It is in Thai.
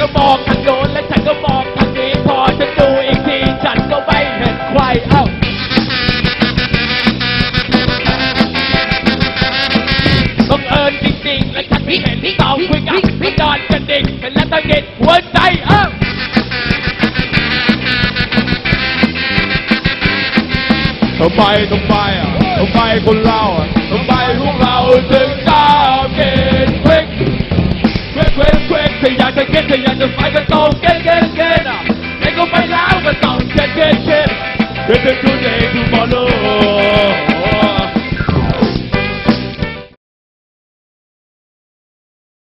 ก็มองทางโน้นและฉันก็มองทางนี้พอฉันดูอีกทีฉันก็ไม่เห็นใครเอ้าบังเอิญจริงๆและฉันไม่เห็นที่ต้องคุยกันไม่นอนกันดิ่งเป็นและตะเก็ดหัวใจเอ้าทำไมต้องไปอ่ะทำไมคนเราอ่ะทำไมพวกเราถึงกล้าเก็ดเควกเควกเควกเควกถ้าอยากจะเก็ดถ้าอยากจะไปก็ต้องเก็ดเก็ดเก็ดอ่ะแต่ก็ไปแล้วก็ต้องเก็ดเก็ดเก็ดเด็กๆทุกเด็กทุกคน